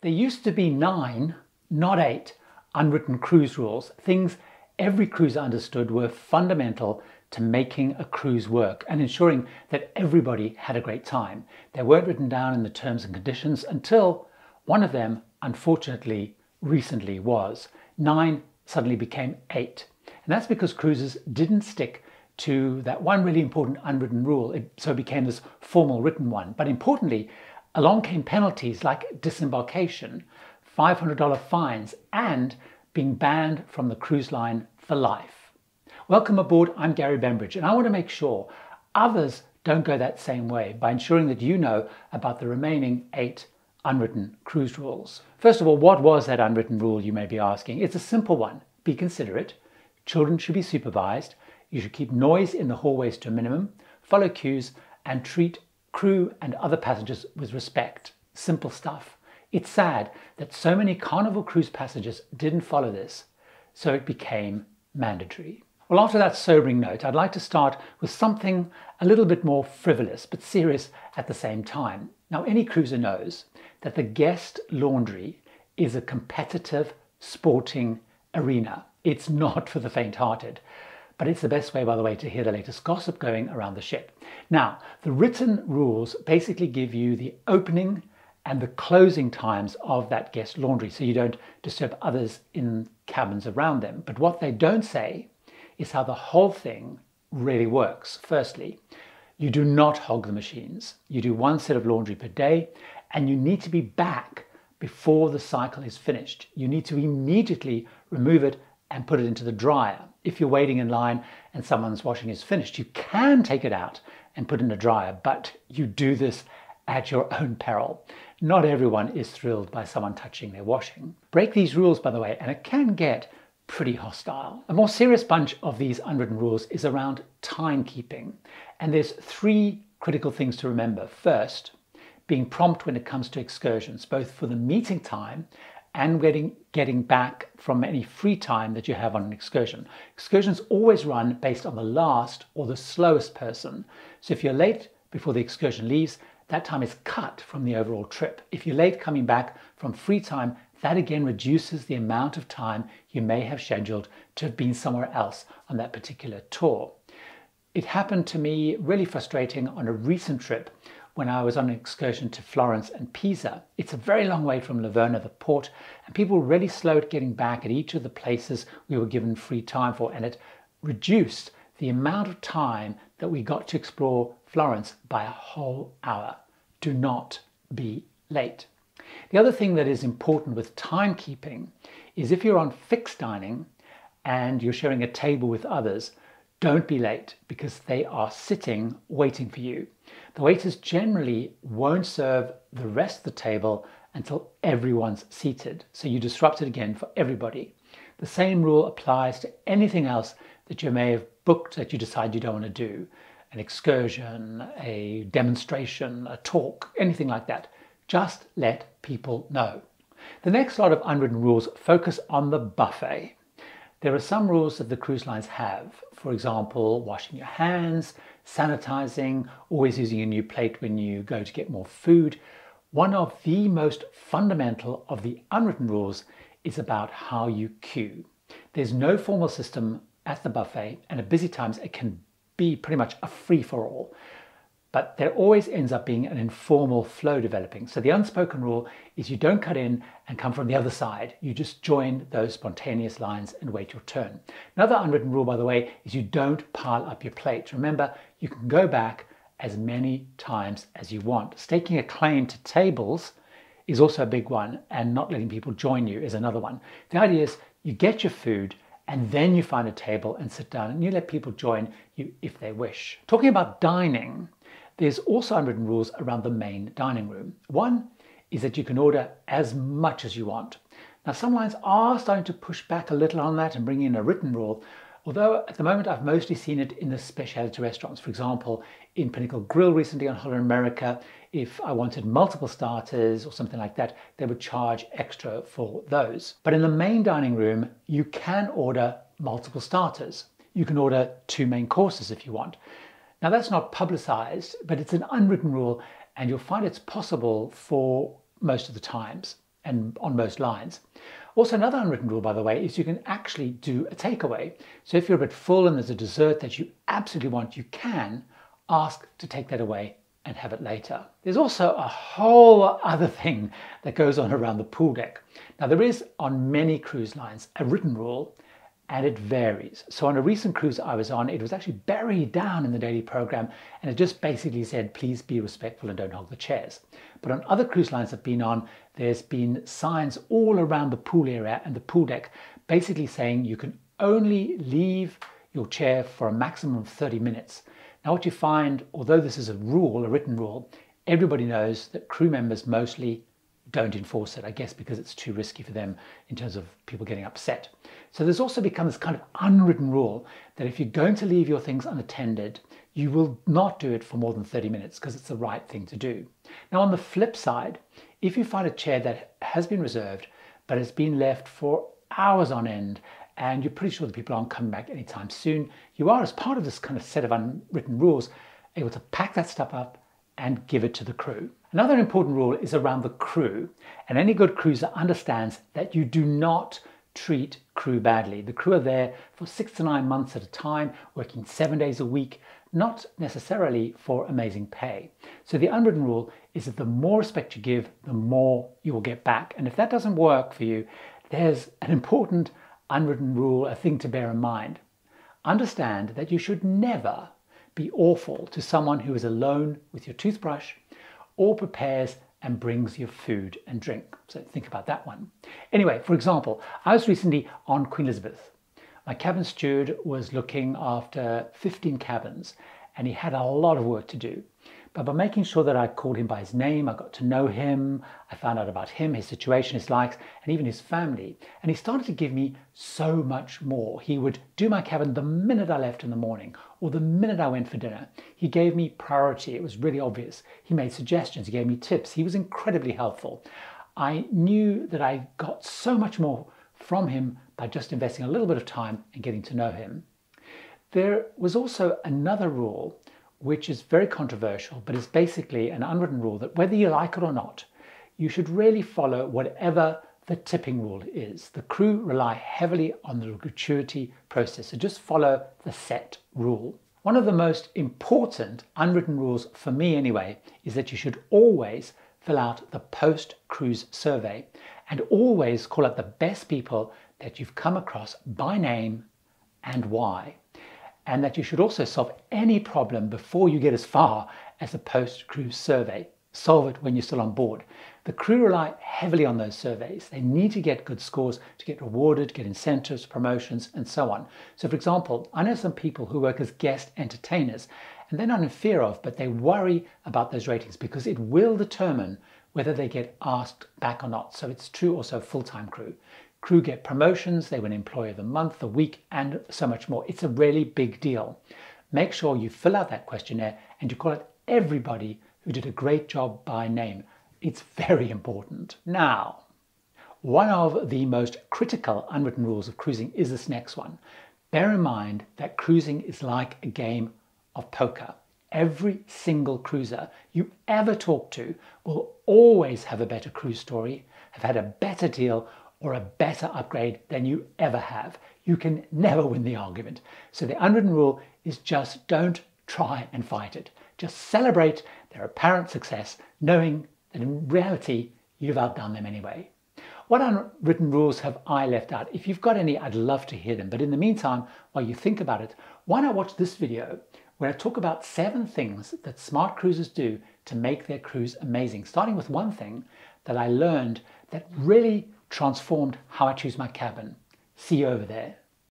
There used to be 9, not 8, unwritten cruise rules, things every cruiser understood were fundamental to making a cruise work and ensuring that everybody had a great time. They weren't written down in the terms and conditions until one of them, unfortunately, recently was. 9 suddenly became 8. And that's because cruisers didn't stick to that one really important unwritten rule, so it became this formal written one. But importantly, along came penalties like disembarkation, $500 fines, and being banned from the cruise line for life. Welcome aboard, I'm Gary Bembridge, and I want to make sure others don't go that same way by ensuring that you know about the remaining 8 unwritten cruise rules. First of all, what was that unwritten rule, you may be asking? It's a simple one. Be considerate. Children should be supervised. You should keep noise in the hallways to a minimum, follow cues, and treat crew and other passengers with respect. Simple stuff. It's sad that so many Carnival Cruise passengers didn't follow this, so it became mandatory. Well, after that sobering note, I'd like to start with something a little bit more frivolous, but serious at the same time. Now, any cruiser knows that the guest laundry is a competitive sporting arena. It's not for the faint-hearted. But it's the best way, by the way, to hear the latest gossip going around the ship. Now, the written rules basically give you the opening and the closing times of that guest laundry so you don't disturb others in cabins around them. But what they don't say is how the whole thing really works. Firstly, you do not hog the machines. You do one set of laundry per day, and you need to be back before the cycle is finished. You need to immediately remove it and put it into the dryer. If you're waiting in line and someone's washing is finished, you can take it out and put it in a dryer, but you do this at your own peril. Not everyone is thrilled by someone touching their washing. Break these rules, by the way, and it can get pretty hostile. A more serious bunch of these unwritten rules is around timekeeping. And there's 3 critical things to remember. First, being prompt when it comes to excursions, both for the meeting time and getting back from any free time that you have on an excursion. Excursions always run based on the last or the slowest person. So if you're late before the excursion leaves, that time is cut from the overall trip. If you're late coming back from free time, that again reduces the amount of time you may have scheduled to have been somewhere else on that particular tour. It happened to me, really frustrating, on a recent trip when I was on an excursion to Florence and Pisa. It's a very long way from Livorno, the port, and people were really slow at getting back at each of the places we were given free time for, and it reduced the amount of time that we got to explore Florence by a whole hour. Do not be late. The other thing that is important with timekeeping is if you're on fixed dining and you're sharing a table with others, don't be late because they are sitting waiting for you. The waiters generally won't serve the rest of the table until everyone's seated, so you disrupt it again for everybody. The same rule applies to anything else that you may have booked that you decide you don't want to do. An excursion, a demonstration, a talk, anything like that. Just let people know. The next lot of unwritten rules focus on the buffet. There are some rules that the cruise lines have, for example, washing your hands, sanitizing, always using a new plate when you go to get more food. One of the most fundamental of the unwritten rules is about how you queue. There's no formal system at the buffet, and at busy times it can be pretty much a free-for-all. But there always ends up being an informal flow developing. So the unspoken rule is you don't cut in and come from the other side. You just join those spontaneous lines and wait your turn. Another unwritten rule, by the way, is you don't pile up your plate. Remember, you can go back as many times as you want. Staking a claim to tables is also a big one, and not letting people join you is another one. The idea is you get your food and then you find a table and sit down, and you let people join you if they wish. Talking about dining, there's also unwritten rules around the main dining room. One is that you can order as much as you want. Now, some lines are starting to push back a little on that and bring in a written rule, although at the moment I've mostly seen it in the specialty restaurants. For example, in Pinnacle Grill recently on Holland America, if I wanted multiple starters or something like that, they would charge extra for those. But in the main dining room, you can order multiple starters. You can order 2 main courses if you want. Now, that's not publicized, but it's an unwritten rule, and you'll find it's possible for most of the times. and on most lines. Also, another unwritten rule, by the way, is you can actually do a takeaway. So if you're a bit full and there's a dessert that you absolutely want, you can ask to take that away and have it later. There's also a whole other thing that goes on around the pool deck. Now, there is on many cruise lines a written rule, and it varies. So on a recent cruise I was on, it was actually buried down in the daily program, and it just basically said, please be respectful and don't hog the chairs. But on other cruise lines I've been on, there's been signs all around the pool area and the pool deck basically saying you can only leave your chair for a maximum of 30 minutes. Now what you find, although this is a rule, a written rule, everybody knows that crew members mostly don't enforce it, I guess because it's too risky for them in terms of people getting upset. So there's also become this kind of unwritten rule that if you're going to leave your things unattended, you will not do it for more than 30 minutes because it's the right thing to do. Now on the flip side, if you find a chair that has been reserved but has been left for hours on end and you're pretty sure the people aren't coming back anytime soon, you are, as part of this kind of set of unwritten rules, able to pack that stuff up and give it to the crew. Another important rule is around the crew, and any good cruiser understands that you do not treat crew badly. The crew are there for 6 to 9 months at a time, working 7 days a week, not necessarily for amazing pay. So the unwritten rule is that the more respect you give, the more you will get back. And if that doesn't work for you, there's an important unwritten rule, a thing to bear in mind. Understand that you should never be awful to someone who is alone with your toothbrush or prepares and brings your food and drink. So think about that one. Anyway, for example, I was recently on Queen Elizabeth. My cabin steward was looking after 15 cabins and he had a lot of work to do. But by making sure that I called him by his name, I got to know him, I found out about him, his situation, his likes, and even his family. And he started to give me so much more. He would do my cabin the minute I left in the morning or the minute I went for dinner. He gave me priority. It was really obvious. He made suggestions. He gave me tips. He was incredibly helpful. I knew that I got so much more from him by just investing a little bit of time and getting to know him. There was also another rule which is very controversial, but it's basically an unwritten rule that whether you like it or not, you should really follow whatever the tipping rule is. The crew rely heavily on the gratuity process, so just follow the set rule. One of the most important unwritten rules, for me anyway, is that you should always fill out the post-cruise survey and always call out the best people that you've come across by name and why. And that you should also solve any problem before you get as far as a post-cruise survey. Solve it when you're still on board. The crew rely heavily on those surveys. They need to get good scores to get rewarded, get incentives, promotions, and so on. So for example, I know some people who work as guest entertainers, and they're not in fear of, but they worry about those ratings because it will determine whether they get asked back or not. So it's true also full-time crew. Crew get promotions, they win Employee of the Month, the Week, and so much more. It's a really big deal. Make sure you fill out that questionnaire and you call out everybody who did a great job by name. It's very important. Now, one of the most critical unwritten rules of cruising is this next one. Bear in mind that cruising is like a game of poker. Every single cruiser you ever talk to will always have a better cruise story, have had a better deal, or a better upgrade than you ever have. You can never win the argument. So the unwritten rule is just don't try and fight it. Just celebrate their apparent success, knowing that in reality, you've outdone them anyway. What unwritten rules have I left out? If you've got any, I'd love to hear them. But in the meantime, while you think about it, why not watch this video where I talk about 7 things that smart cruisers do to make their cruise amazing, starting with one thing that I learned that really transformed how I choose my cabin. See you over there.